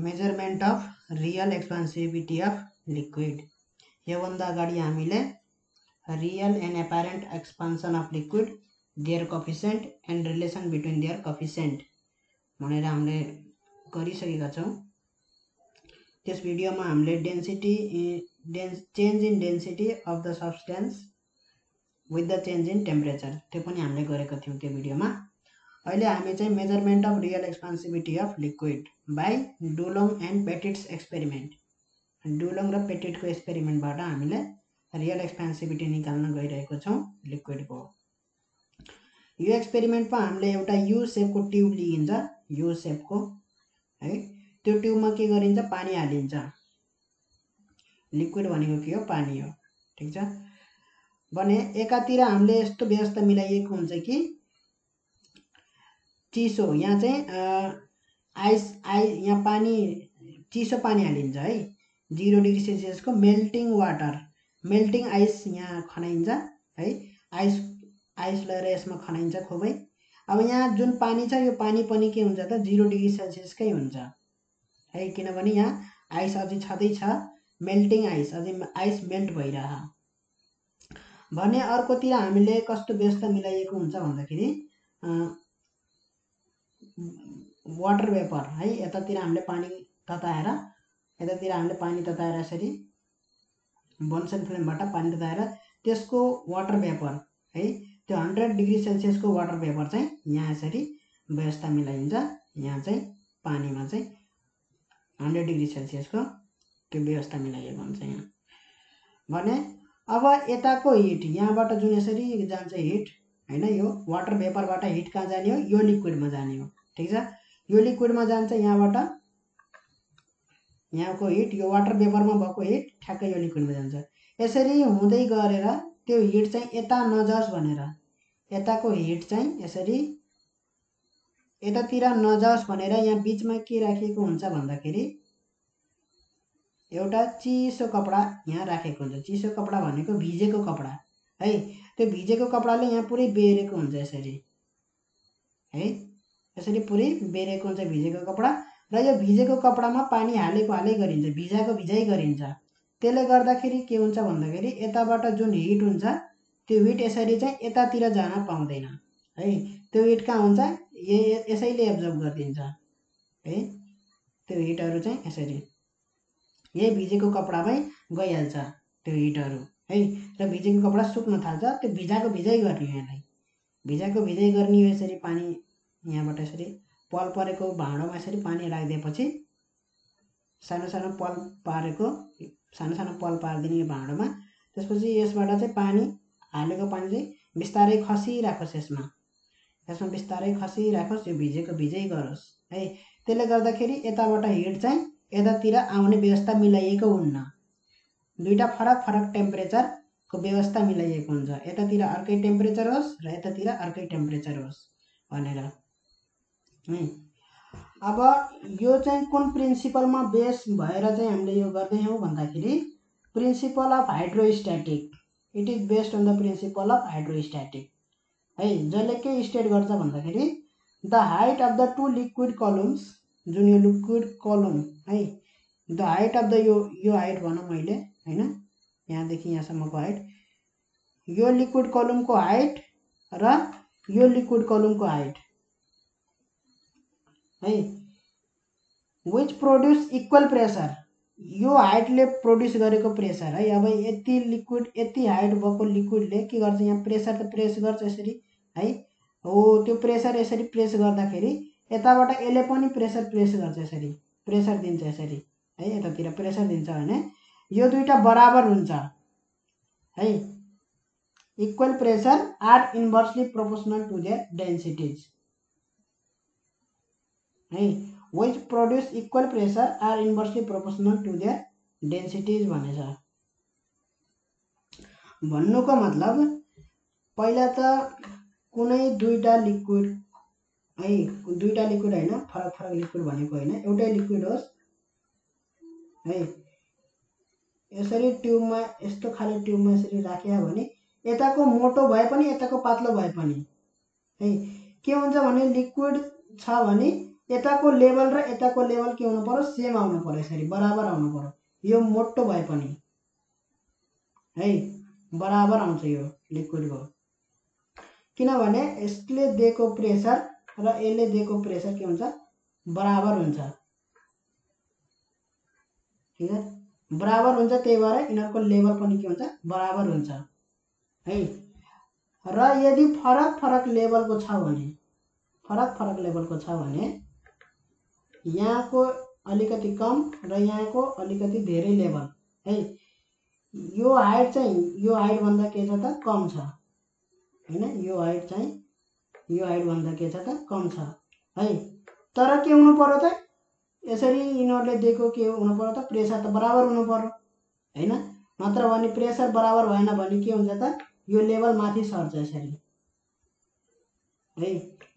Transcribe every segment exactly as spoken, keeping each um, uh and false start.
Measurement of real expansivity of liquid ये ಒಂದು ಗಾಡಿ ಆಮೇಲೆ real and apparent expansion of liquid their coefficient and relation between their coefficient भनेर हामीले गरिसकेका छौं। त्यस भिडियोमा हामीले density change in density of the substance with the change in temperature त्यो पनि हामीले गरेका थियौं त्यो भिडियोमा। अहिले हामी चाहिँ measurement of real expansivity of liquid by Dulong and Petit's experiment Dulong र पेटिटको एक्सपेरिमेन्टबाट हामीले रियल एक्सपेन्सिभिटी निकाल्न गइरहेको छौं लिक्विडको। यो एक्सपेरिमेन्टमा हामीले एउटा यु शेपको ट्युब लिइन्छ, यु शेपको है त्यो ट्युबमा के गरिन्छ पानी हालिन्छ। लिक्विड भनेको के हो पानी हो, ठीक छ। भने एकातिर हामीले यस्तो व्यवस्था मिलाइएको हुन्छ कि चिसो यहाँ चाहिँ आइस आइ यहाँ पानी चिसो पानी हालिन्छ है जीरो डिग्री सेल्सियस को मेल्टिङ वाटर मेल्टिङ आइस यहाँ खनाइन्छ है आइस आइस लगाएर यसमा खनाइन्छ खुबै। अब यहाँ जुन पानी छ यो पानी पनि के हुन्छ त जीरो डिग्री सेल्सियसकै हुन्छ है किनभने यहाँ आइस अझै छदै छ मेल्टिङ आइस अझै आइस मेल्ट भइरह। भने अर्कोतिर हामीले कस्तो व्यवस्था मिलाइएको हुन्छ भन्दाखेरि वाटर वेपर है यतातिर हामीले पानी तताएर यतातिर हामीले पानी तताएर यसरी बन्सन फ्लेमबाट पानी तताएर त्यसको वाटर भेपर है त्यो हन्ड्रेड डिग्री सेल्सियसको वाटर भेपर चाहिँ यहाँ यसरी व्यवस्था मिलाइन्छ। यहाँ चाहिँ पानीमा चाहिँ हन्ड्रेड डिग्री सेल्सियसको त्यो व्यवस्था मिलाइएको हुन्छ यहाँ। भने अब यताको हिट यहाँबाट जुन यसरी जान्छ हिट हैन यो वाटर भेपरबाट हिट कहाँ जाने हो यो लिक्विडमा जाने हो, ठीक छ। यो लिक्विडमा जान्छ यहाँबाट यहाँको हिट यो वाटर पेपरमा भएको हिट ठ्याक्कै यो लिक्विडमा जान्छ। यसरी हुँदै गरेर त्यो हिट चाहिँ यता नजाओस् भनेर यताको हिट चाहिँ यसरी यतातिर नजाओस् भनेर यहाँ बिचमा के राखेको हुन्छ भन्दाखेरि एउटा चिसो कपडा यहाँ राखेको हुन्छ। चिसो कपडा भनेको भिजेको कपडा है त्यो भिजेको कपडाले यहाँ पुरै बेरेको हुन्छ यसरी है यसरी पुरै बेरेको हुन्छ भिजेको कपडा र यो भिजेको कपडामा पानी हालेको हालै गरिन्छ भिजाएको भिजाइ गरिन्छ। त्यसले गर्दाखेरि के हुन्छ भन्दाखेरि यताबाट जुन हिट हुन्छ त्यो हिट यसरी चाहिँ यतातिर जान पाउँदैन है त्यो हिट कहाँ हुन्छ यसैले एब्जर्भ गरिदिन्छ है त्यो हिटहरू चाहिँ यसरी यही भिजेको कपडामै गइहाल्छ त्यो हिटहरू है र भिजेको कपडा सुक्न थाल्छ। त्यो भिजाएको भिजाइ गर्ने यहाँलाई भिजाएको भिजाइ गर्ने यो यसरी पानी यहाँबाट यसरी पल परेको भाँडोमा यसरी पानी राखिदिएपछि सानो सानो पल पारेको सानो सानो पल पारिदिने यो भाँडोमा त्यसपछि यसबाट चाहिँ पानी हालेको पानी चाहिँ बिस्तारै खसिराखोस् यसमा यसमा बिस्तारै खसिराखोस् यो भिजेको भिजै गरोस् है। त्यसले गर्दाखेरि यताबाट हिट चाहिँ यतातिर आउने व्यवस्था मिलाइएको हुन्न दुईवटा फरक फरक टेम्परेचरको व्यवस्था मिलाइएको हुन्छ यतातिर अर्कै टेम्परेचर होस् र यतातिर अर्कै टेम्परेचर होस् भनेर। अब यो चाहिँ कुन प्रिन्सिपलमा बेस भएर चाहिँ हामीले यो गर्दैछौँ भन्दाखेरि principle of hydrostatic it is based on the principle of hydrostatic है जसले के स्टेट गर्छ भन्दाखेरि the height of the two liquid columns जुन यो लिक्विड कलम है द हाइट अफ द यो यो हाइट भनौँ मैले हैन यहाँदेखि यहाँसम्मको हाइट यो लिक्विड कलमको हाइट र यो लिक्विड कलमको हाइट है विच प्रोड्यूस इक्वल प्रेसर यो हाइटले प्रोड्यूस गरेको प्रेसर है। अब यति लिक्विड यति हाइट भएको लिक्विडले के गर्छ यहाँ प्रेसर त प्रेस गर्छ यसरी है हो त्यो प्रेसर यसरी प्रेस गर्दाखेरि यताबाट यसले पनि प्रेसर प्रेस गर्छ यसरी प्रेसर दिन्छ यसरी है यतातिर प्रेसर दिन्छ भने यो दुईटा बराबर हुन्छ है equal pressure are inversely proportional to their densities है which produce equal pressure are inversely proportional to their densities भनेछ। भन्नुको मतलब पहिला त कुनै दुईटा लिक्विड है दुईटा लिक्विड हैन फरक फरक लिक्विड भनेको हैन एउटै लिक्विड होस् है यसरी ट्युबमा यस्तो खाली ट्युबमा यसरी राख्या भने यताको मोटो भए पनि यताको पातलो भए पनि है के हुन्छ भने लिक्विड छ भने यताको लेभल र यताको लेभल के हुनु पर्यो सेम आउनु पर्यो, यसरी बराबर आउनु पर्यो। यो मोटो भए पनि है बराबर आउँछ यो लिक्विडको, किनभने यसले दिएको प्रेसर र यसले दिएको प्रेसर के हुन्छ बराबर हुन्छ। ठीक है बराबर हुन्छ, त्यही भएर यिनीहरुको लेभल पनि के हुन्छ बराबर हुन्छ है। र यदि फरक फरक लेभलको छ भने फरक फरक लेभलको छ भने यहाँको अलिकति कम र यहाँको अलिकति धेरै लेभल है, यो हाइट चाहिँ यो हाइट भन्दा के छ त कम छ हैन, यो हाइट चाहिँ यो हाइट भन्दा के छ त कम छ है। तर के हुनु पर्यो त यसरी यिनीहरुले दिएको के हुनु पर्यो त प्रेसर त बराबर हुनु पर्यो हैन, नत्र भने प्रेसर बराबर भएन भने के हुन्छ त यो लेभल माथि सर्छ यसरी है।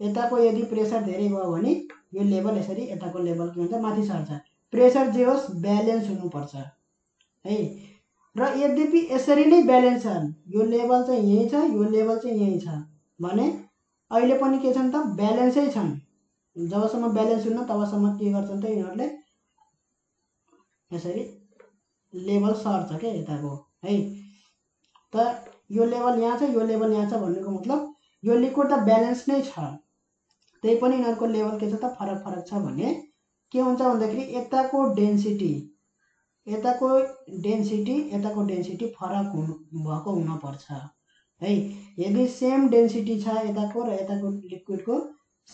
यताको यदि प्रेसर धेरै भयो भने यो लेभल यसरी यताको लेभल के हुन्छ माथि सर्छ। प्रेसर जे होस् ब्यालेन्स हुनुपर्छ है, र यद्यपि यसरी नै ब्यालेन्स छन्, यो लेभल चाहिँ यही छ यो लेभल चाहिँ यही छ भने अहिले पनि के छन् त ब्यालेन्सै छन्। जबसम्म ब्यालेन्स हुन्न तबसम्म के गर्छन् त यिनीहरूले यसरी लेभल सर्छ के यताको है। त यो लेभल यहाँ छ यो लेभल यहाँ छ भन्नुको मतलब यो लिक्विड त ब्यालेन्स नै छ, त्यही पनि यिनीहरूको लेभल के छ त फरक फरक छ भने के हुन्छ भन्दाखेरि यताको डेन्सिटी यताको डेन्सिटी यताको डेन्सिटी फरक हुनु भएको हुनुपर्छ है। यदि सेम डेन्सिटी छ यताको र यताको लिक्विडको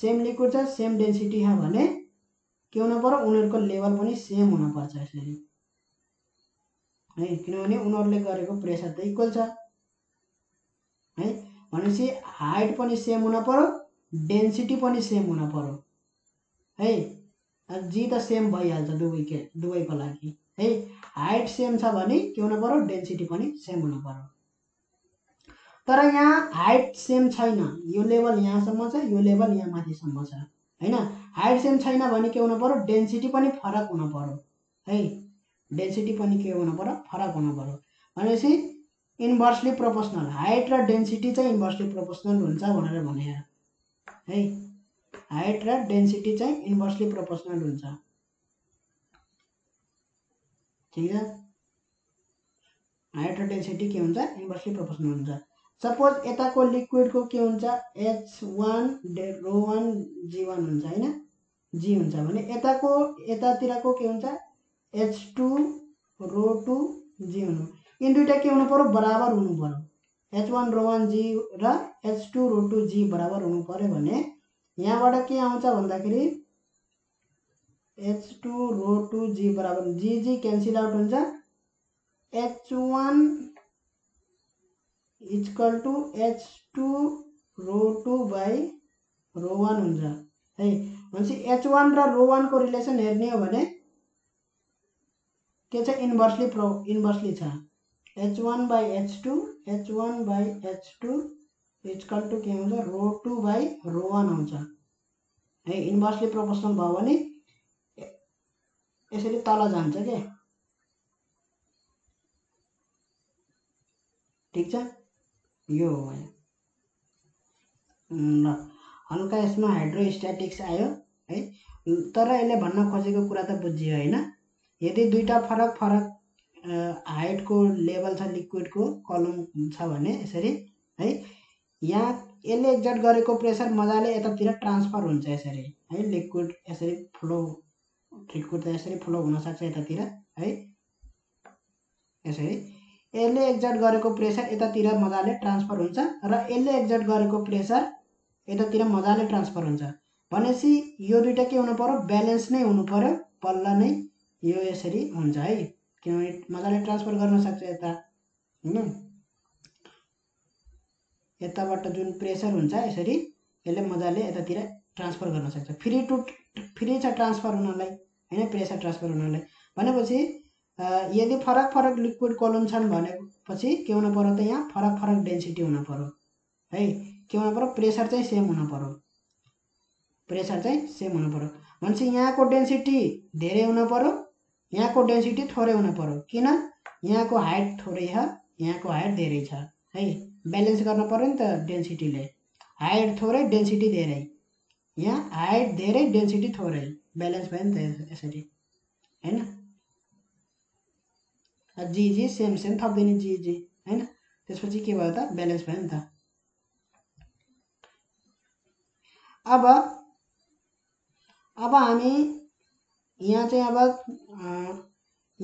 सेम लिक्विड छ सेम डेन्सिटी छ भने के हुनुपर्यो उनीहरूको लेभल पनि सेम हुनुपर्छ यसरी है, किनभने उनीहरूले गरेको प्रेसर त इक्वल छ है। भनेपछि हाइट पनि सेम हुन पर्यो डेन्सिटी पनि सेम हुन पर्यो है, जी त सेम भइहाल्छ दुवैको दुवैको लागि है। हाइट सेम छ भने के हुन पर्यो डेन्सिटी पनि सेम हुन पर्यो। तर यहाँ हाइट सेम छैन, यो लेभल यहाँसम्म छ यो लेभल यहाँ माथिसम्म छ हैन, हाइट सेम छैन भने के हुन पर्यो डेन्सिटी पनि फरक हुन पर्यो है, डेन्सिटी पनि के हुन पर्यो फरक हुन पर्यो। भनेपछि इन्भर्सली प्रोपोर्सनल, हाइट र डेन्सिटी चाहिँ इन्भर्सली प्रोपोर्सनल हुन्छ भनेर भने है, हाइट र डेन्सिटी चाहिँ इन्भर्सली प्रोपोर्सनल हुन्छ। ठीक है हाइट र डेन्सिटी के हुन्छ इन्भर्सली प्रोपोर्सनल हुन्छ। सपोज यताको लिक्विडको के हुन्छ H one rho one g one हुन्छ हैन, जी हुन्छ भने यताको यतातिरको के हुन्छ H two rho two g हुनु, यिन दुईटा के हुनु पर्यो बराबर हुनु पर्यो। H one rho one g र H two rho two g बराबर हुनु पर्यो भने यहाँबाट के आउँछ भन्दाखेरि H two rho two g बराबर जी जी क्यान्सिल आउट हुन्छ, H one is equal to H two rho two by rho one हुन्छ है। भनेपछि एच वान र रो वानको रिलेसन हेर्ने हो भने के छ इन्भर्सली प्रो इन्भर्सली छ H one by H two H one by H two is equal to के आउँछ rho two by rho one आउँछ है। इन्भर्सली प्रोपोर्सनल भयो भने यसरी तल जान्छ के। ठिक छ यो हो ल, हल्का यसमा हाइड्रोस्ट्याटिक्स आयो है, तर यसले भन्न खोजेको कुरा त बुझियो होइन। यदि दुईटा फरक फरक हाइट को लेभल छ लिक्विड को कलम छ भने यसरी है यहाँ यसले एक्जर्ट गरेको प्रेसर मजाले यतातिर ट्रान्सफर हुन्छ यसरी है, लिक्विड यसरी फ्लो लिक्विड त यसरी फ्लो हुन सक्छ यतातिर है, यसरी यसले एक्जर्ट गरेको प्रेसर यतातिर मजाले ट्रान्सफर हुन्छ र यसले एक्जर्ट गरेको प्रेसर यतातिर मजाले ट्रान्सफर हुन्छ। भनेपछि यो दुईटा के हुनु पर्यो ब्यालेन्स नै हुनु पर्यो, पल्ला नै यो यसरी हुन्छ है, किनभने मजाले ट्रान्सफर गर्न सक्छ यता हैन, यताबाट जुन प्रेसर हुन्छ यसरी यसले मजाले यतातिर ट्रान्सफर गर्न सक्छ। फ्री टु फ्री छ ट्रान्सफर हुनलाई हैन, प्रेसर ट्रान्सफर हुनलाई। भनेपछि यदि फरक फरक लिक्विड कलम छन् भनेपछि के हुनु पर्यो त यहाँ फरक फरक डेन्सिटी हुनु पर्यो है, के हुनु पर्यो प्रेसर चाहिँ सेम हुनु पर्यो, प्रेसर चाहिँ सेम हुनु पर्यो। भनेपछि यहाँको डेन्सिटी धेरै हुनु पर्यो यहाँ को डेन्सिटी थोड़े होना पर्यो, किन यहाँ को हाइट थोड़े है यहाँ को हाइट धेरै छ है, ब्यालेन्स गर्न पर्यो नि त डेन्सिटीले, हाइट थोड़े डेन्सिटी धेरै यहाँ हाइट धेरै डेंसिटी थोरै बैलेंस भयो नि त यसरी हैन जी जी सेम सेम थप्दिने जी जी हैन त्यसपछि के भयो त बैलेंस भयो नि त। अब अब हामी यहाँ चाहिँ अब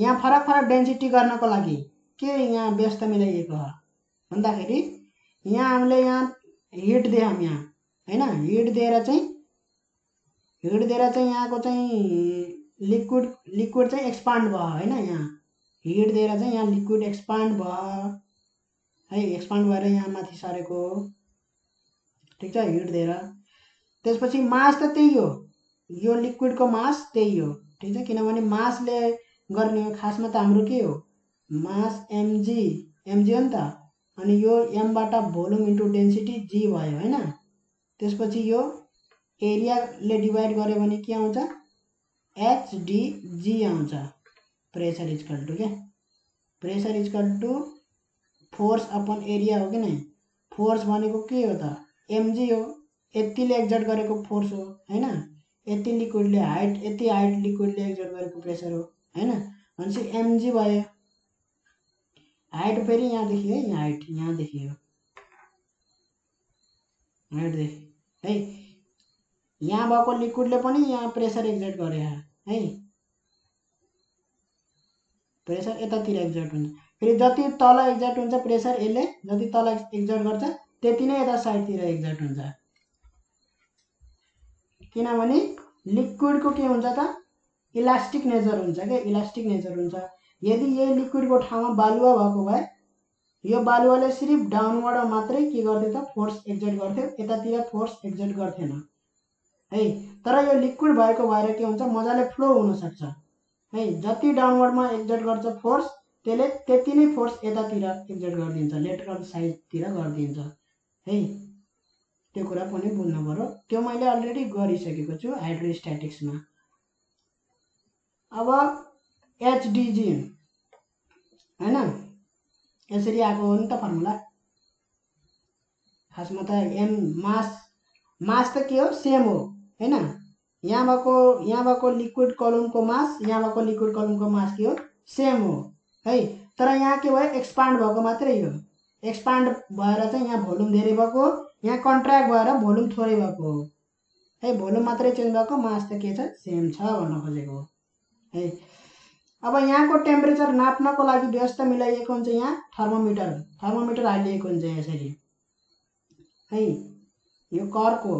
यहाँ फरक फरक डेन्सिटी गर्नको लागि के यहाँ व्यस्त मिलाइएको हो भन्दाखेरि यहाँ हामीले यहाँ हिट दिए हामी यहाँ हैन हिट दिएर चाहिँ हिट दिएर चाहिँ यहाँको चाहिँ लिक्विड लिक्विड चाहिँ एक्सपान्ड भयो हैन यहाँ हिट दिएर चाहिँ यहाँ लिक्विड एक्सपान्ड भयो है एक्सपान्ड भएर यहाँ माथि सरेको ठीक छ हिट दिएर। त्यसपछि मास त त्यही हो यो लिक्विडको मास त्यही हो ठीक छ किनभने मासले गर्ने हो खासमा त हाम्रो के हो मास एमजी एमजी हो नि त अनि यो एम बाट भोल्युम इन्टु डेन्सिटी जी भयो हैन त्यसपछि यो एरियाले डिवाइड गर्यो भने के आउँछ एचडीजी आउँछ प्रेशर इज इक्वल टु के pressure is equal to force upon area हो कि नहीं फोर्स भनेको के हो त एमजी हो यतिले एक्जर्ट गरेको फोर्स हो हैन यति लिक्विडले हाइट यति हाइट लिक्विडले एक्जर्ट गरेको प्रेशर हो हैन भनेपछि एमजी भयो हाइट फेरि यहाँ देखियो यहाँ हाइट यहाँ देखियो हाइट देखि है यहाँ भएको लिक्विडले पनि यहाँ प्रेसर एक्जर्ट गरे है प्रेसर यतातिर एक्जर्ट हुन्छ फेरि जति तल एक्जर्ट हुन्छ प्रेसर यसले जति तल एक्जर्ट गर्छ त्यति नै यता साइडतिर एक्जर्ट हुन्छ किनभने लिक्विडको के हुन्छ त इलास्टिक नेचर हुन्छ के इलास्टिक नेचर हुन्छ। यदि यही लिक्विड को ठाउँमा बालुवा भएको भए यो बालुवाले सिर्फ डाउनवर्ड मात्रै के गर्थे त फोर्स एक्जर्ट गर्थे यतातिर फोर्स एक्जर्ट गर्थेन है तर यो लिक्विड भएको भएर के हुन्छ मजाले फ्लो हुन सक्छ है जति डाउनवर्डमा एक्जर्ट गर्छ फोर्स त्यसले त्यति नै फोर्स यतातिर एक्जर्ट गर्दिन्छ लेटरल साइडतिर गर्दिन्छ है त्यो कुरा पनि बुझ्नु पर्यो त्यो मैले अलरेडी गरिसकेको छु हाइड्रोस्ट्याटिक्समा। अब एचडीजी है ना यसरी आएको हो नि त फर्मुला खासमा त एम मास मास त के हो सेम हो हैन यहाँ भएको यहाँ भएको लिक्विड कलमको मास यहाँ भएको लिक्विड कलमको मास के हो सेम हो है तर यहाँ के भयो एक्सपान्ड भएको मात्रै हो एक्सपान्ड भएर चाहिँ यहाँ भोल्युम धेरै भएको हो यहाँ कन्ट्र्याक्ट भएर भोल्युम थोरै भएको हो है भोल्युम मात्रै चेन्ज भएको मास त के छ सेम छ भन्न खोजेको है। अब यहाँ को टेम्परेचर नाप्न को लागि व्यवस्था मिलाइएको हुन्छ यहाँ थर्मोमिटर थर्मोमिटर हालिएको हुन्छ यसरी है यो कर्क हो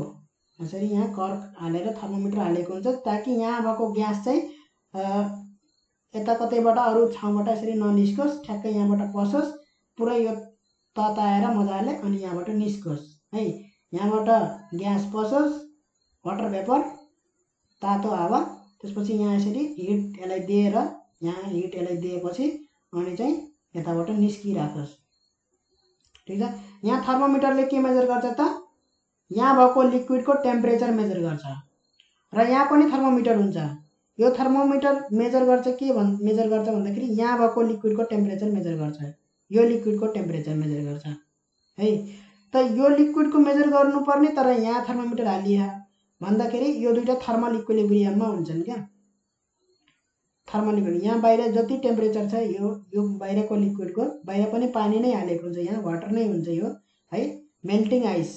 यसरी यहाँ कर्क हालेर थर्मोमिटर हालिएको हुन्छ ताकि यहाँ भएको ग्यास चाहिँ यता कतैबाट अरु ठाउँबाट यसरी ननिस्कोस् ठ्याक्कै यहाँबाट पसोस् पुरै यो तताएर मजाले अनि यहाँबाट निस्कोस् है यहाँबाट ग्यास पसोस् वाटर भेपर तातो हावा त्यसपछि यहाँ यसरी हिट यसलाई दिएर यहाँ हिट यसलाई दिएपछि अनि चाहिँ यताबाट निस्किराखोस् ठीक छ। यहाँ थर्मोमिटरले के मेजर गर्छ त यहाँ भएको लिक्विडको टेम्परेचर मेजर गर्छ र यहाँ पनि थर्मोमिटर हुन्छ यो थर्मोमिटर मेजर गर्छ के भन् मेजर गर्छ भन्दाखेरि यहाँ भएको लिक्विडको टेम्परेचर मेजर गर्छ यो लिक्विडको टेम्परेचर मेजर गर्छ है त यो लिक्विडको मेजर गर्नुपर्ने तर यहाँ थर्मोमिटर हालिया भन्दाखेरि यो दुईटा थर्मल इक्विलिब्रियममा हुन्छन् क्या थर्मल इक्विलिब्रियम यहाँ बाहिर जति टेम्परेचर छ यो यो बाहिरको लिक्विडको बाहिर पनि पानी नै हालेको हुन्छ यहाँ वाटर नै हुन्छ यो है मेल्टिङ आइस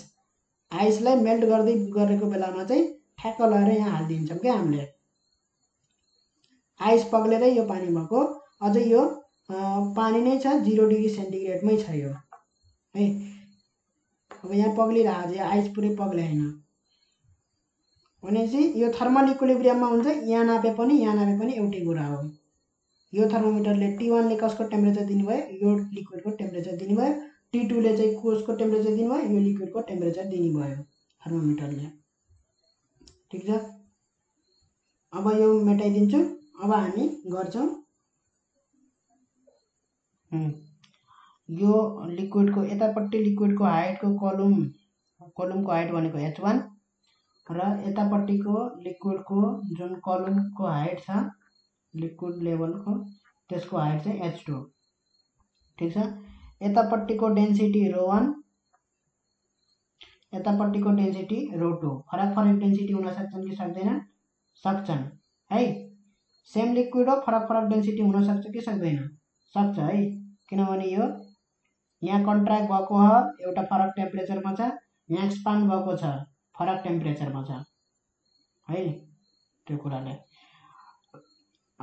आइसलाई मेल्ट गर्दै गरेको बेलामा चाहिँ ठ्याक्क लगाएर यहाँ हालिदिन्छौँ क्या हामीले आइस पग्लेरै यो पानी भएको अझै यो पानी नै छ जिरो डिग्री सेन्टिग्रेडमै छ यो है अब यहाँ पग्लिरहेको छ आइस पुरै पग्ल्याएन भनेपछि यो थर्मल इक्विलिब्रियममा हुन्छ यहाँ नापे पनि यहाँ नापे पनि एउटै कुरा हो यो थर्मोमिटरले टी वानले कसको टेम्परेचर दिनुभयो यो लिक्विडको टेम्परेचर दिनुभयो टी टूले चाहिँ कसको टेम्परेचर दिनुभयो यो लिक्विडको टेम्परेचर दिनुभयो थर्मोमिटरले ठिक छ। अब यो मेटाइदिन्छु अब हामी गर्छौँ यो लिक्विडको यतापट्टि लिक्विडको हाइटको कलम कलमको हाइट भनेको एच वान र यतापट्टिको लिक्विडको जुन कलमको हाइट छ लिक्विड लेभलको त्यसको हाइट चाहिँ एच टू ठीक छ यतापट्टिको डेन्सिटी रो वान यतापट्टिको डेन्सिटी रो टू फरक फरक डेन्सिटी हुन सक्छन् कि सक्दैनन् सक्छन् है। सेम लिक्विड हो फरक फरक डेन्सिटी हुन सक्छ कि सक्दैन सक्छ है किनभने यो यहाँ कन्ट्र्याक्ट भएको हो एउटा फरक टेम्परेचरमा छ यहाँ एक्सपान्ड भएको छ फरक टेम्परेचरमा छ है नि त्यो कुराले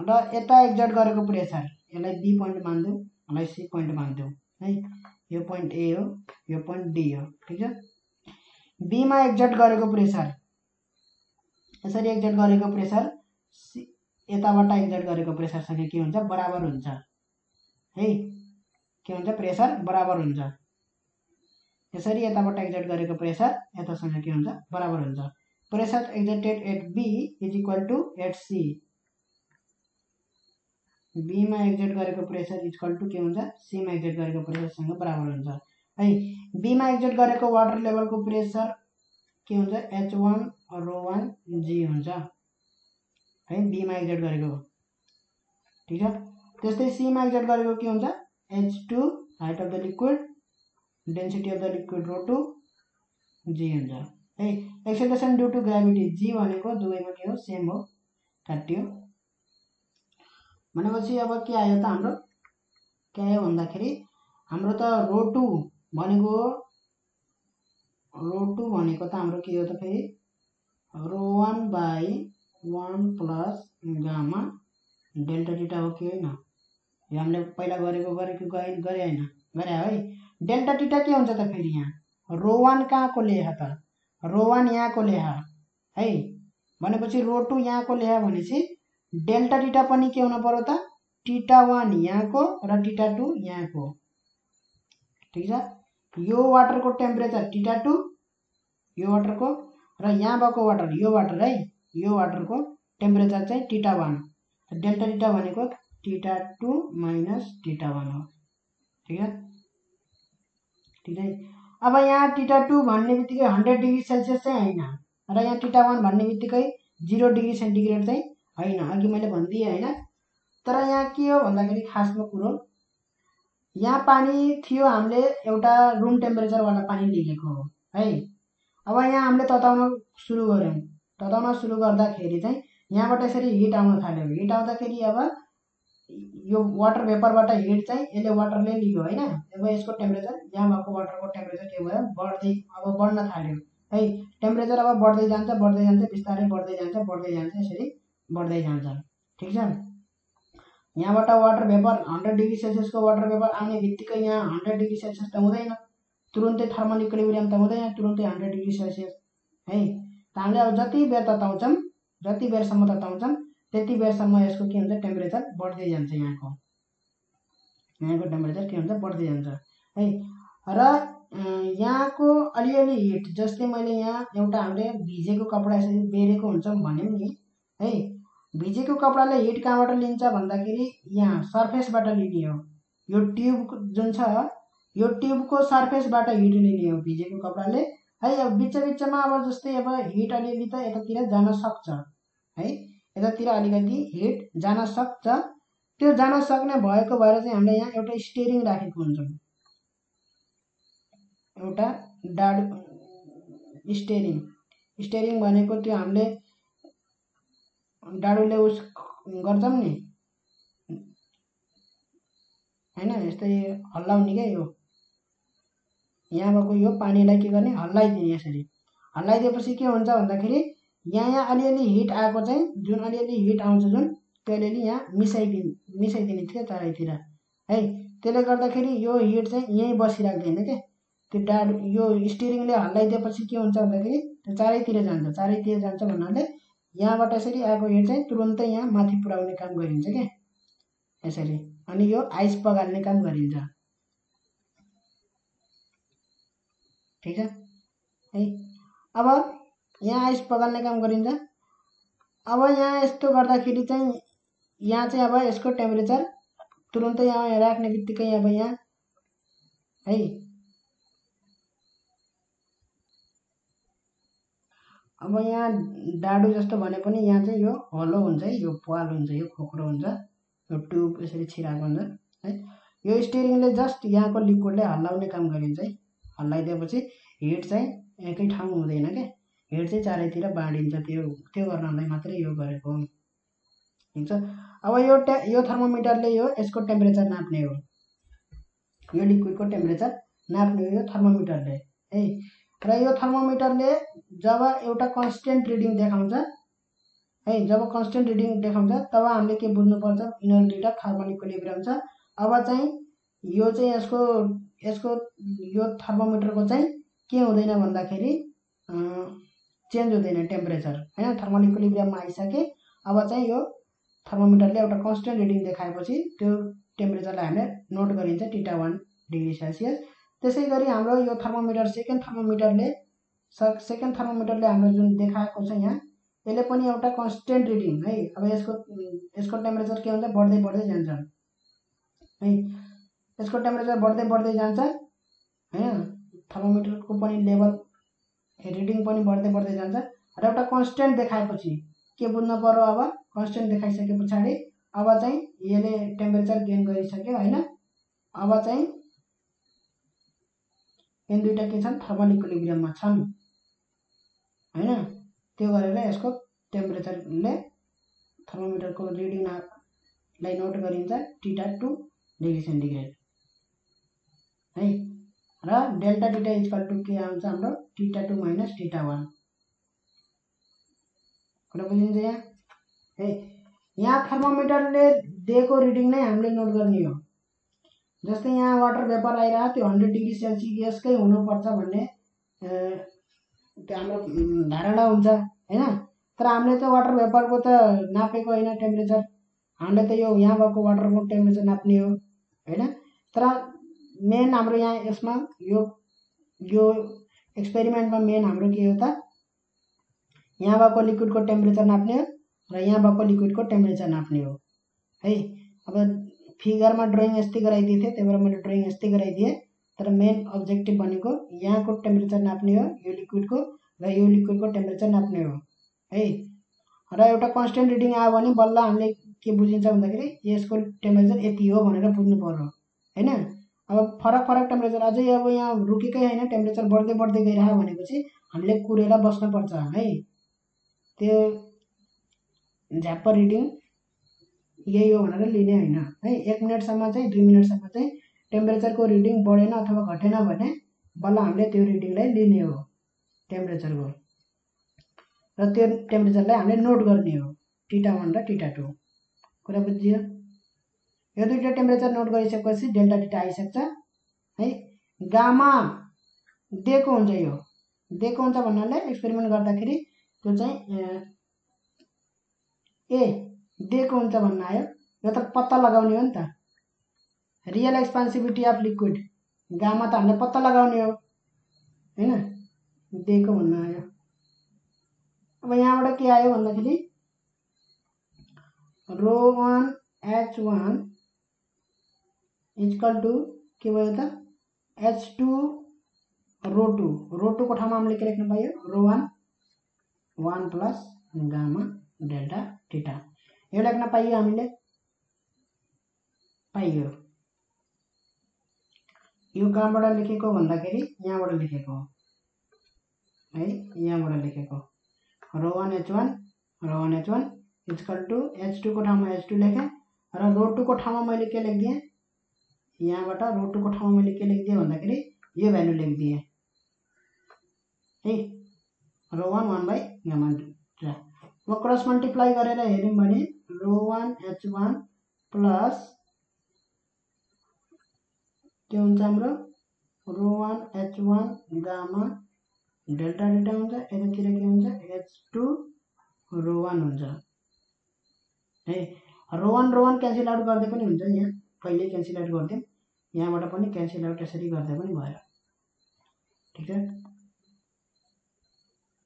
र यता एक्जर्ट गरेको प्रेसर यसलाई बी पोइन्ट मान्दियौ यसलाई सी पोइन्ट मान्दियौ है। यो पोइन्ट ए हो यो पोइन्ट डी हो ठीक है। बी में एक्जर्ट गरेको प्रेसर यसरी एक्जर्ट गरेको प्रेसर सी यताबाट एक्जर्ट गरेको प्रेसरसँग के हुन्छ बराबर हुन्छ है के हुन्छ प्रेसर बराबर हुन्छ। यसरी यताबाट एक्जर्ट गरेको प्रेसर यतासँग के हुन्छ बराबर हुन्छ। Pressure exerted at B is equal to at C B में एक्जर्ट गरेको प्रेसर इज इक्वल टू के हुन्छ सी में एक्जर्ट गरेको प्रेसरसँग बराबर हुन्छ है। बी में एक्जर्ट गरेको वाटर लेवल को प्रेसर के हुन्छ एच वन रो वन जी हुन्छ है बी में एक्जर्ट गरेको ठीक है। त्यस्तै सी में एक्जर्ट गरेको के हुन्छ H two height of the liquid density of the liquid rho two g हुन्छ है। Acceleration due to gravity g भनेको दुवैमा के हो सेम हो काट्यो भनेपछि अब के आयो त हाम्रो के आयो भन्दाखेरि हाम्रो त रो टू भनेको रो टू भनेको त हाम्रो के हो त फेरि rho one by one plus gamma delta theta हो कि होइन यो हामीले पहिला गरेको गरेको गरे होइन गरे है। डेल्टा टिटा के हुन्छ त फेरि यहाँ रो वन कहाँको लेख त रो वन यहाँको लेख है भनेपछि रो टू यहाँको लेख भनेपछि डेल्टा टीटा पनि के हुन पर्यो त टीटा वन यहाँ को र टीटा टू यहाँ को ठीक है। यो वाटर को टेम्परेचर टीटा टू यो वाटर को र यहाँ भएको वाटर यो वाटर है यो वाटर को टेम्परेचर चाहिँ टीटा वन डेल्टा टीटा भनेको theta two minus theta one हो ठीक है ठीक है। अब यहाँ टीटा टू भन्ने बित्तिकै हंड्रेड डिग्री सेल्सियस चाहिँ हैन र यहाँ टीटा वन भन्ने बित्तिकै जीरो डिग्री सेंटीग्रेड चाहिँ हैन अघि मैले भन्दिए हैन। तर यहाँ के हो भन्दाखेरि खासमा कुरो यहाँ पानी थियो हामीले एउटा रूम टेम्परेचर वाला पानी लिएको हो है। अब यहाँ हामीले तताउन सुरु गर्यौं तताउन सुरु गर्दाखेरि चाहिँ यहाँबाट यसरी हिट आउन थाल्यो हिट आउँदाखेरि अब यो वाटर भेपरबाट हिट चाहिँ यसले वाटरले लियो हैन। अब यसको टेम्परेचर यहाँ भएको वाटरको टेम्परेचर के भयो बढ्दै अब बढ्न थाल्यो है। टेम्परेचर अब बढ्दै जान्छ बढ्दै जान्छ बिस्तारै बढ्दै जान्छ बढ्दै जान्छ यसरी बढ्दै जान्छ ठीक छ। यहाँबाट water vapour hundred degree Celsius को वाटर भेपर आने बित्तिकै यहाँ हंड्रेड डिग्री सेल्सियस तो हुँदैन तुरुन्तै थर्मल इक्विलिब्रियम तो हुँदैन तुरुन्तै हंड्रेड डिग्री सेल्सियस है। त हामीले अब जति बेर तताउँछौं जति बेरसम्म तताउँछौं त्यति बेरसम्म यसको के हुन्छ टेम्परेचर बढ्दै जान्छ यहाँको यहाँको टेम्परेचर के हुन्छ बढ्दै जान्छ है। र यहाँको अलिअलि हिट जस्तै मैले यहाँ एउटा हामीले भिजेको कपडा यसरी बेरेको हुन्छौं भन्यौं नि है। भिजेको कपडाले हिट कहाँबाट लिन्छ भन्दाखेरि यहाँ सर्फेसबाट लिने हो यो ट्युब जुन छ यो ट्युबको सर्फेसबाट हिट लिने हो भिजेको कपडाले है। अब बिच बिचमा अब जस्तै अब हिट अलिअलि त यतातिर जान सक्छ है यतातिर अलिकति हिट जान सक्छ त्यो जान सक्ने भएको भएर चाहिँ हामीले यहाँ एउटा स्टियरिङ राखेको हुन्छौँ एउटा डाडु स्टियरिङ स्टियरिङ भनेको त्यो हामीले डाडुले उस गर्छौं नि हैन यस्तै हल्लाउने के यो यहाँ भएको यो पानीलाई के गर्ने हल्लाइदिने यसरी हल्लाइदिएपछि के हुन्छ भन्दाखेरि यहाँ यहाँ अलिअलि हिट आएको चाहिँ जुन अलिअलि हिट आउँछ जुन त्यो अलिअलि यहाँ मिसाइदिने मिसाइदिने थियो चारैतिर है। त्यसले गर्दाखेरि यो हिट चाहिँ यहीँ बसिराख्दैन के त्यो डाडु यो स्टियरिङले हल्लाइदिएपछि के हुन्छ भन्दाखेरि त्यो चारैतिर जान्छ चारैतिर जान्छ भन्नाले यहाँबाट यसरी आएको हिट चाहिँ तुरुन्तै यहाँ माथि पुर्याउने काम गरिन्छ के यसरी अनि यो आइस पगाल्ने काम गरिन्छ ठीक है है। अब यहाँ आइस पगाल्ने काम गरिन्छ अब यहाँ यस्तो गर्दाखेरि चाहिँ यहाँ चाहिँ अब यसको टेम्परेचर तुरुन्तै यहाँ राख्ने बित्तिकै अब यहाँ है अब यहाँ डाडु जस्तो भने पनि यहाँ चाहिँ यो हलो हुन्छ यो प्वाल हुन्छ यो खोक्रो हुन्छ यो ट्युब यसरी छिराएको हुन्छ है। यो स्टियरिङले जस्ट यहाँको लिक्विडले हल्लाउने काम गरिन्छ है हल्लाइदिएपछि हिट चाहिँ एकै ठाउँ हुँदैन के, हेड चाहिँ चारैतिर बाँडिन्छ, त्यो त्यो गर्नलाई मात्रै यो गरेको हो। हुन्छ, अब यो टे यो थर्मोमिटरले यो यसको टेम्परेचर नाप्ने हो, यो लिक्विडको टेम्परेचर नाप्ने हो यो थर्मोमिटरले है। र यो थर्मोमिटरले जब एउटा कन्स्टेन्ट रिडिङ देखाउँछ है, जब कन्स्टेन्ट रिडिङ देखाउँछ तब हामीले के बुझ्नुपर्छ, यिनीहरू दुईवटा थर्मल इक्विलिब्रियम छ। अब चाहिँ यो चाहिँ यसको यसको यो थर्मोमिटरको चाहिँ के हुँदैन भन्दाखेरि चेन्ज हुँदैन टेम्परेचर हैन, थर्मल इक्विलिब्रियममा आइसके। अब चाहिँ यो थर्मोमिटरले एउटा कन्स्टेन्ट रिडिङ देखाएपछि त्यो टेम्परेचरलाई हामीले नोट गरिन्छ, थीटा वन डिग्री सेल्सियस। त्यसै गरी हाम्रो यो थर्मोमिटर सेकेन्ड थर्मोमिटरले सेकेन्ड थर्मोमिटरले हाम्रो जुन देखाएको छ यहाँ, यसले पनि एउटा कन्स्टेन्ट रिडिङ है। अब यसको यसको टेम्परेचर के हुन्छ, बढ्दै बढ्दै जान्छ है, यसको टेम्परेचर बढ्दै बढ्दै जान्छ हैन, थर्मोमिटरको पनि लेभल रिडिङ पनि बढ्दै बढ्दै जान्छ। र एउटा कन्स्टेन्ट देखाएपछि के बुझ्नु पर्यो, अब कन्स्टेन्ट देखाइसके पछाडि अब चाहिँ यसले टेम्परेचर गेन गरिसक्यो हैन। अब चाहिँ यिन दुईटा के छन्, थर्मल इक्विलिब्रियममा छन् हैन। त्यो गरेर यसको टेम्परेचरले थर्मोमिटरको रिडिङलाई नोट गरिन्छ, थीटा टू डिग्री सेन्टिग्रेड है। र डेल्टा थीटा इक्वल टू के आउँछ हाम्रो, theta two minus theta one. कुरा बुझिन्छ यहाँ है, यहाँ थर्मोमिटरले दिएको रिडिङ नै हामीले नोट गर्ने हो। जस्तै यहाँ वाटर भेपर आइरहेको त्यो हन्ड्रेड डिग्री सेल्सियसकै हुनुपर्छ भन्ने हाम्रो धारणा हुन्छ हैन, तर हामीले त वाटर भेपरको त नापेको होइन टेम्परेचर, हामीले त यो यहाँ भएको वाटरको टेम्परेचर नाप्ने हो हैन। तर मेन हाम्रो यहाँ यसमा यो यो एक्सपेरिमेन्टमा मेन हाम्रो के हो त, यहाँ भएको लिक्विडको टेम्परेचर नाप्ने हो र यहाँ भएको लिक्विडको टेम्परेचर नाप्ने हो है। अब फिगरमा ड्रइङ यस्तै गराइदिएको थिएँ, त्यही भएर मैले ड्रइङ यस्तै गराइदिएँ, तर मेन अब्जेक्टिभ भनेको यहाँको टेम्परेचर नाप्ने हो यो लिक्विडको, र यो लिक्विडको टेम्परेचर नाप्ने हो है। र एउटा कन्स्टेन्ट रिडिङ आयो भने बल्ल हामीले के बुझिन्छ भन्दाखेरि यसको टेम्परेचर यति हो भनेर बुझ्नु पर्यो हैन। अब फरक फरक टेम्परेचर अझै अब यहाँ रुकेकै होइन, टेम्परेचर बढ्दै बढ्दै गइरह्यो भनेपछि हामीले कुरेर बस्नुपर्छ है। त्यो झ्याप्प रिडिङ यही हो भनेर लिने होइन है। एक मिनटसम्म चाहिँ दुई मिनटसम्म चाहिँ टेम्परेचरको रिडिङ बढेन अथवा घटेन भने बल्ल हामीले त्यो रिडिङलाई लिने हो टेम्परेचरको, र त्यो टेम्परेचरलाई हामीले नोट गर्ने हो, थीटा वन र थीटा टू। कुरा बुझियो, यो दुईवटा टेम्परेचर नोट गरिसकेपछि डेल्टा थीटा आइसक्छ है। गामा दिएको हुन्छ, यो दिएको हुन्छ भन्नाले एक्सपेरिमेन्ट गर्दाखेरि त्यो चाहिँ ए दिएको हुन्छ भन्न आयो, यो त पत्ता लगाउने हो नि त, real expansivity of liquid gamma त हामीले पत्ता लगाउने हो हैन, दिएको भन्न आयो। अब यहाँबाट के आयो भन्दाखेरि rho one H one equal to के भयो त H two rho two, rho two को ठाउँमा हामीले के लेख्नु पायो, rho one one plus gamma delta theta, यो लेख्न पाइयो हामीले, पाइयो। यो कहाँबाट लेखेको भन्दाखेरि यहाँबाट लेखेको है, यहाँबाट लेखेको rho one H one, rho one H one equal to H two को ठाउँमा एच टू लेखेँ, र रो टू को ठाउँमा मैले के लेखिदिएँ, यहाँबाट रो टू को ठाउँमा मैले के लेखिदिएँ भन्दाखेरि यो भ्यालु लेखिदिएँ है, rho one one by gamma delta. म क्रस मल्टिप्लाई गरेर हेऱ्यौँ भने rho one H one plus के हुन्छ हाम्रो, rho one H one gamma delta delta हुन्छ, यतातिर के हुन्छ एच टू रो वान हुन्छ है। Rho one rho one cancel out गर्दै पनि हुन्छ, यहाँ पहिले क्यान्सल आउट गर्थ्यौँ, यहाँबाट पनि क्यान्सल आउट यसरी गर्दै पनि भयो, ठिक छ,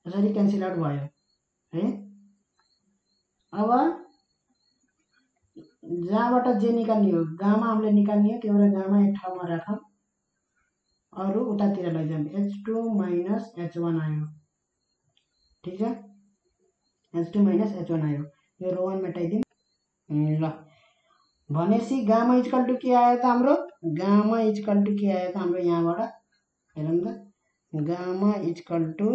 यसरी क्यान्सल आउट भयो है। अब जहाँबाट जे निकाल्ने हो गामा हामीले निकाल्ने हो, त्यो भएर गामा एक ठाउँमा राखौँ, अरू उतातिर लैजाउँ, H two minus H one आयो, ठिक छ, H two minus H one आयो, यो रो वान मेटाइदिउँ ल। भनेपछि गामा इक्वल टू के आयो त हाम्रो, गामा इक्वल टू के आयो त हाम्रो, यहाँबाट हेरौँ त gamma is equal to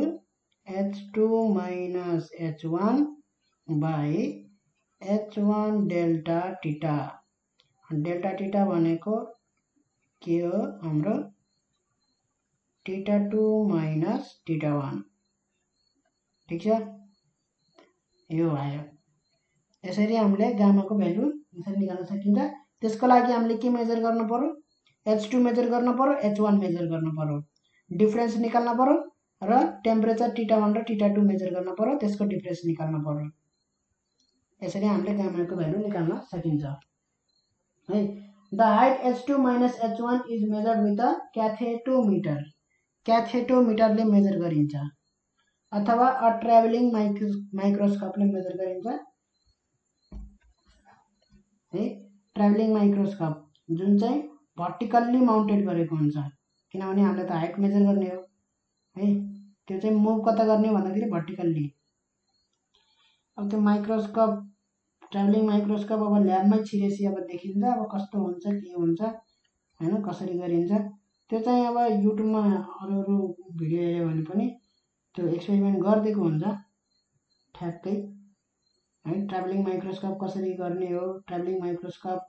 H two minus H one by H one delta theta. Delta theta भनेको के हो हाम्रो theta two minus theta one. ठीक छ, यो आयो. यसरी हामीले गामाको भ्यालु यसरी निकाल्न सकिन्छ. त्यसको लागि हामीले के मेजर गर्न पर्यो? एच टू मेजर गर्न पर्यो, एच वन मेजर गर्न पर्यो, डिफरेन्स निकाल्न पर्यो र टेम्परेचर थीटा वन र थीटा टू मेजर गर्न पर्यो, त्यसको डिफरेन्स निकाल्न पर्यो. यसरी हामीले गामाको भ्यालु निकाल्न सकिन्छ. The height H two minus H one is measured with a cathetometer. Cathetometer ले measure गरिन्छ अथवा a traveling microscope ले measure गरिन्छ. है traveling microscope जुन चाहिँ vertically mounted गरेको हुन्छ, किनभने हामीले त height measure गर्ने हो. है त्यो चाहिँ move कता गर्ने भन्दाखेरि vertically. अब त्यो microscope ट्राभलिंग माइक्रोस्कोप अब ल्याबमै छिरेसी अब देखिन्छ. अब कस्तो हुन्छ के हुन्छ हैन, कसरी गरिन्छ त्यो चाहिँ अब युट्युबमा अरु अरु भिडियो हेर्यो भने पनि त्यो एक्सपेरिमेन्ट गर्दिएको हुन्छ ठ्याक्कै. है ट्राभलिंग माइक्रोस्कोप कसरी गर्ने हो, ट्राभलिंग माइक्रोस्कोप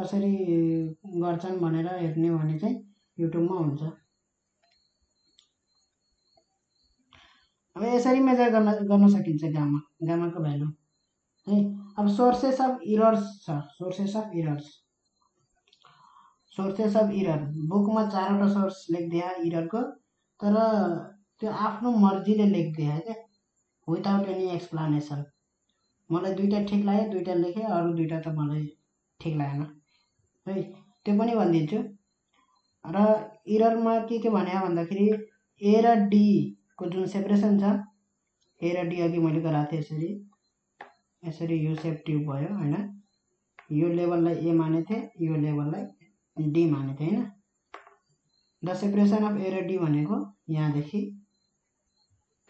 कसरी गर्छन् भनेर हेर्ने भने चाहिँ युट्युबमा हुन्छ. अब यसरी मेजर गर्न गर्न सकिन्छ गामा गामाको भ्यालु. है अब सोर्सेस अफ इरर्स छ. Sources of errors sources of error बुकमा चारवटा सोर्स लेखिदिया इररको, तर त्यो आफ्नो मर्जीले लेखिदिया के विदाउट एनी एक्सप्लेनेसन. मलाई दुईटा ठीक लाग्यो, दुईटा लेखे, अरु दुईटा त मलाई ठीक लागेन. है त्यो पनि भन्दिन्छु. र इररमा के के भन्या भन्दाखेरि ए र डी को जुन सेपरेसन छ, ए र डी अघि मैले गराएको थिएँ यसरी यसरी यू सेप ट्यूब भयो हैन. यो लेभललाई ए माने थे, यो लेभललाई डी माने थे हैन. द सेपरेसन अफ ए र डी भनेको यहाँ देखि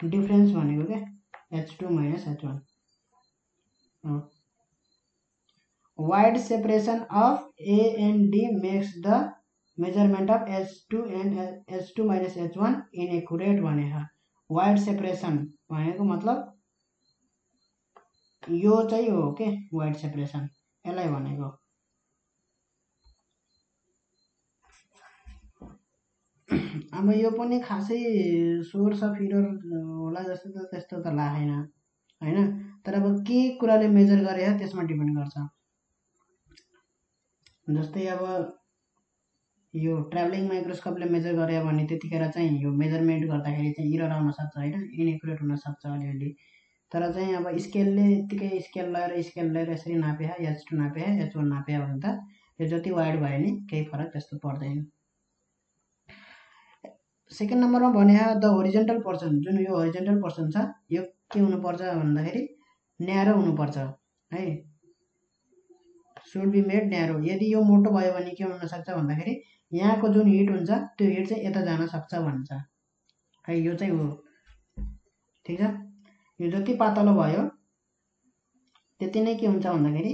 डिफरेन्स भनेको के H two minus H one. Wide separation of A and D makes the measurement of H two and H two minus H one inaccurate भने हो. वाइड सेपरेसन भनेको मतलब यो चाहिँ हो के वाइड सेपरेसन. यसलाई भनेको अब यो पनि खासै सोर्स अफ इरर होला जस्तो त त्यस्तो त लागेन हैन, तर अब के कुराले मेजर गरे हो त्यसमा डिपेन्ड गर्छ. जस्तै अब यो ट्राभलिङ माइक्रोस्कोपले मेजर गरे भने त्यतिखेर चाहिँ यो मेजरमेन्ट गर्दाखेरि चाहिँ इरर आउन सक्छ हैन, इनएक्युरेट हुन सक्छ अलिअलि. तर चाहिँ अब स्केलले यत्तिकै स्केल लगाएर स्केल लगाएर यसरी नापे एच टू नापे एच वन नापे भने त यो जति वाइड भयो नि केही फरक त्यस्तो पर्दैन. सेकेन्ड नम्बरमा भने द होरिजेन्टल पोर्सन, जुन यो होरिजेन्टल पोर्सन छ यो के हुनुपर्छ भन्दाखेरि न्यारो हुनुपर्छ. है सुड बी मेड न्यारो. यदि यो मोटो भयो भने के हुनसक्छ भन्दाखेरि यहाँको जुन हिट हुन्छ त्यो हिट चाहिँ यता जान सक्छ भन्छ. है यो चाहिँ हो. ठिक छ, यो जति पातलो भयो त्यति नै के हुन्छ भन्दाखेरि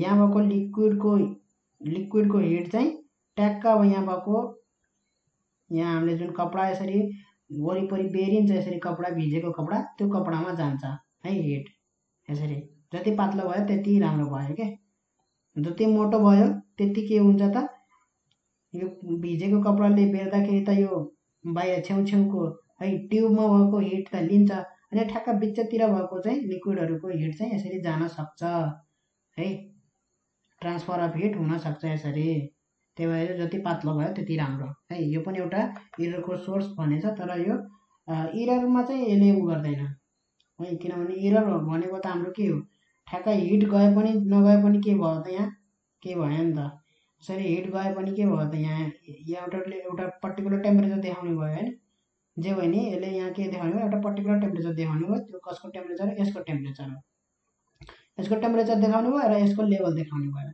यहाँ भएको लिक्विडको लिक्विडको हिट चाहिँ ट्याक्क अब यहाँ भएको यहाँ हामीले जुन कपडा यसरी वरिपरि बेरिन्छ यसरी कपडा भिजेको कपडा त्यो कपडामा जान्छ. है हिट यसरी जति पातलो भयो त्यति राम्रो भयो के, जति मोटो भयो त्यति के हुन्छ त यो भिजेको कपडाले बेर्दाखेरि त यो बाहिर छेउछेउको है ट्युबमा भएको हिट त लिन्छ, अनि ठ्याक्क बिचतिर भएको चाहिँ लिक्विडहरुको हिट चाहिँ यसरी जान सक्छ. है ट्रान्सफर अफ हिट हुन सक्छ यसरी, त्यही भएर जति पातलो भयो त्यति राम्रो. है यो पनि एउटा इररको सोर्स भनेछ, तर यो इररमा चाहिँ यसले उ गर्दैन. है किनभने इरर भनेको त हाम्रो के हो, ठ्याक्क हिट गए पनि नगए पनि के भयो त यहाँ के भयो नि त. यसरी हिट गए पनि के भयो त यहाँ एउटा एउटा पर्टिकुलर टेम्परेचर देखाउने भयो हैन. जे भयो नि यसले यहाँ के देखाउने हो, एउटा पर्टिकुलर टेम्परेचर देखाउने हो. त्यो कसको टेम्परेचर हो, यसको टेम्परेचर हो. यसको टेम्परेचर देखाउने भयो र यसको लेभल देखाउने भयो.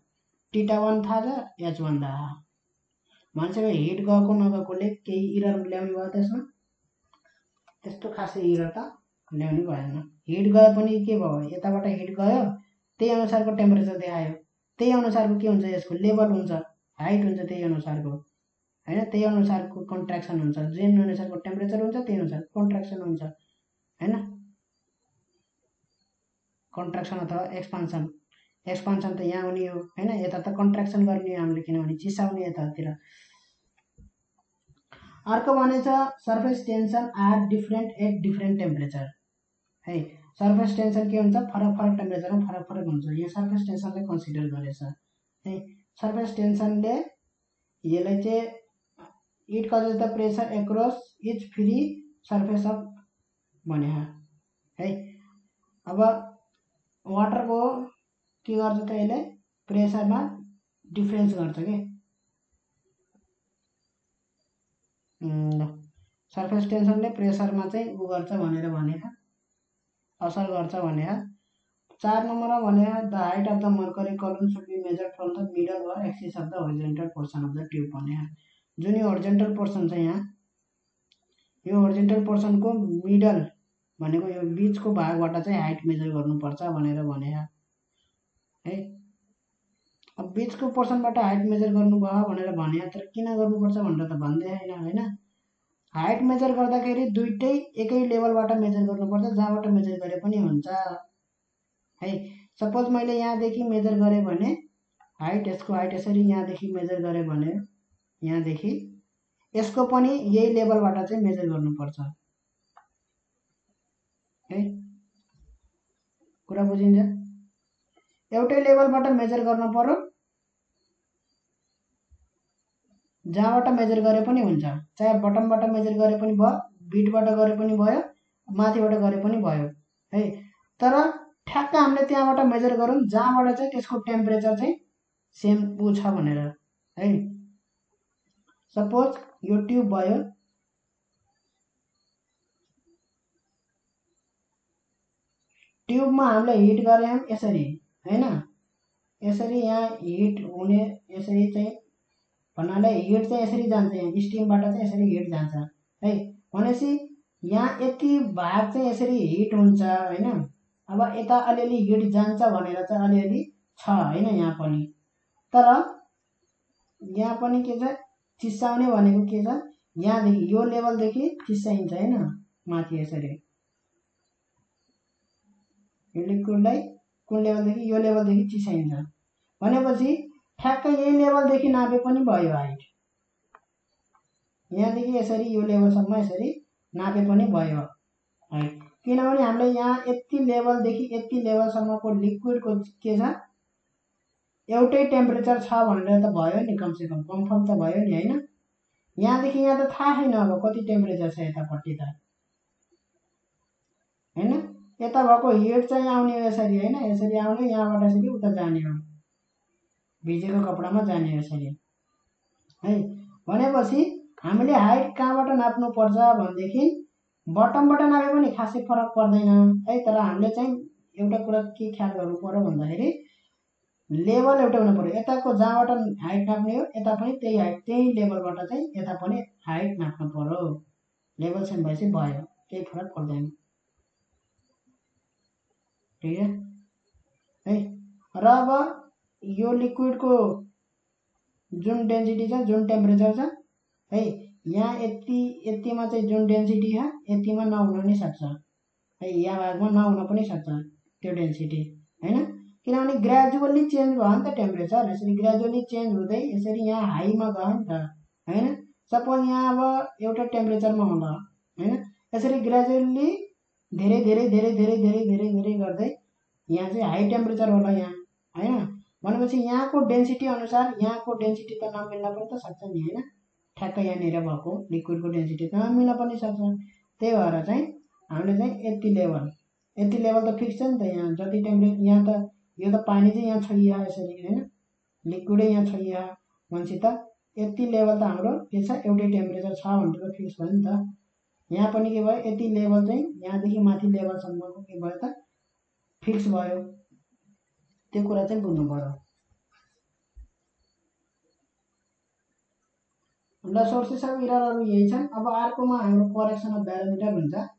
थीटा वन थाहा छ, एच वन थाहा छ. मान्छेको हिट गएको नगएकोले केही इरर ल्याउने भयो त्यसमा, त्यस्तो खासै इरर त ल्याउने भएन. हिट गए पनि के भयो, यताबाट हिट गयो त्यही अनुसारको टेम्परेचर देखायो, त्यही अनुसारको के हुन्छ यसको लेभल हुन्छ, हाइट हुन्छ त्यही अनुसारको. हैन त्यही अनुसार को कन्ट्रैक्शन हुन्छ जेन अनुसार को टेम्परेचर हुन्छ त्यही अनुसार कन्ट्रैक्शन हुन्छ हैन कन्ट्रैक्शन अथवा एक्सपेन्सन एक्सपेन्सन त यहाँ हुने हो हैन यता त कन्ट्रैक्शन गर्ने हामीले किनभने चिसाउने यतातिर अर्को भने छ surface tension are different at different temperature है सरफेस टेन्सन के हुन्छ फरक फरक टेम्परेचरमा फरक फरक हुन्छ यो सरफेस टेन्सनले कन्सिडर गरेछ है सरफेस टेन्सनले यसलाई चाहिँ it causes the pressure across each free surface of बने है अब वाटर को के गर्छ त यसले प्रेसर में डिफरेंस गर्छ के सर्फेस टेन्सनले प्रेसर में चाहिँ उ गर्छ भनेर भने असर गर्छ भने चार नंबर में the height of the mercury column should be measured from the middle were axis of the horizontal portion of the tube बने जो होरिजेंटल पोर्सन यहाँ यो होरिजेंटल पोर्सन को मिडल भनेको यो बीच को भागबाट हाइट मेजर गर्नुपर्छ भनेर भने है अब बीच को पोर्सनबाट हाइट मेजर गर्नुभयो भनेर भने तर किन गर्नुपर्छ भनेर त भन्दै हैन हैन हाइट मेजर गर्दाखेरि दुईटै एकै लेभलबाट मेजर गर्नुपर्छ जहाँबाट मेजर गरे पनि हुन्छ है सपोज मैं यहाँ देखि मेजर गरे भने हाइट इसको हाइट इसी यहाँ देखि मेजर गरे भने यहाँ देखि इसको पनि यही लेभलबाट मेजर गर्नुपर्छ है कुरा बुझिन्छ एउटै लेभलबाट मेजर गर्न पर्यो जहाँबाट मेजर गरे पनि हुन्छ चाहे बटमबाट मेजर गरे पनि भयो बीटबाट गरे पनि भयो माथिबाट गरे पनि भयो है तर ठ्याक्क हामीले त्यहाँबाट मेजर गरौँ जहाँबाट चाहिँ त्यसको टेम्परेचर चाहिँ सेम उ छ भनेर है सपोज यो ट्युब भयो ट्युबमा हामीले हिट गर्यौं यसरी हैन यसरी यहाँ हिट हुने यसरी चाहिँ भन्नाले हिट चाहिँ यसरी जान्छ यहाँ स्टीमबाट चाहिँ यसरी हिट जान्छ है भनेपछि यहाँ यति भाग चाहिँ यसरी हिट हुन्छ हैन अब यता अलिअलि हिट जान्छ भनेर चाहिँ अलिअलि छ हैन यहाँ पनि तर यहाँ पनि के छ चिसाउने भनेको के छ यहाँ देखि यो लेभल देखि चिसाइन्छ हैन माथि यसरी यो लिक्विडलाई कुन लेभल देखि यो लेभल देखि चिसाइन्छ भनेपछि ठ्याक्कै यही लेभल देखि नापे पनि भयो हाइट यहाँ देखि यसरी यो लेभलसम्म यसरी नापे पनि भयो हाइट किनभने हामीले यहाँ यति लेभल देखि यति लेभलसम्मको लिक्विडको के छ एउटै टेम्परेचर छ भनेर त भयो नि कम से कम कन्फर्म त भयो नि हैन यहाँ देखि यहाँ त थाहा छैन अब कति टेम्परेचर छ यतापट्टि त हैन यता भएको हिट चाहिँ आउने यसरी हैन यसरी आउने यहाँबाट यसरी उता जाने हो भिजेको कपडामा जाने यसरी है भनेपछि हामीले हाइट कहाँबाट नाप्नु पर्छ भनेदेखि बटमबाट नापे पनि खासै फरक पर्दैन है तर हामीले चाहिँ एउटा कुरा के ख्याल गर्नु पर्यो भन्दाखेरि लेभल एउटा हुनु पर्यो यताको जहाँबाट हाइट नाप्ने हो यता पनि त्यही हाइट त्यही लेभलबाट चाहिँ यता पनि हाइट नाप्नु पर्यो लेभल सेम भएपछि भयो केही फरक पर्दैन ठीक है है र अब यो लिक्विडको जुन डेन्सिटी छ जुन टेम्परेचर छ है यहाँ यति यतिमा चाहिँ जुन डेन्सिटी छ यतिमा नहुन नि सक्छ है यहाँ भागमा नहुन पनि सक्छ त्यो डेन्सिटी हैन किनभने ग्रेजुअली चेन्ज भयो नि त टेम्परेचर यसरी ग्रेजुअली चेन्ज हुँदै यसरी यहाँ हाईमा गयो नि त हैन सपोज यहाँ अब एउटा टेम्परेचरमा होला हैन यसरी ग्रेजुअली धेरै धेरै धेरै धेरै धेरै धेरै धेरै गर्दै यहाँ चाहिँ हाई टेम्परेचर होला यहाँ हैन भनेपछि यहाँको डेन्सिटी अनुसार यहाँको डेन्सिटी त नमिल्न पनि त सक्छ नि हैन ठ्याक्क यहाँ भएको लिक्विडको डेन्सिटी त मिल्न पनि सक्छ त्यही भएर चाहिँ हामीले चाहिँ यति लेभल यति लेभल त फिक्स छ नि त यहाँ जति टेम्परेचर यहाँ त यो त पानी चाहिँ यहाँ छोइया यसरी हैन लिक्विडै यहाँ छोइया भनेपछि त यति लेभल त हाम्रो के छ एउटै टेम्परेचर छ भनेर त फिक्स भयो नि त यहाँ पनि के भयो यति लेभल चाहिँ यहाँदेखि माथि लेभलसम्मको के भयो त फिक्स भयो त्यो कुरा चाहिँ बुझ्नु पर्यो हमारा सोर्सेस अफ इरर यही अब अर्को में हम करेक्शन अफ बैरोमिटर हुन्छ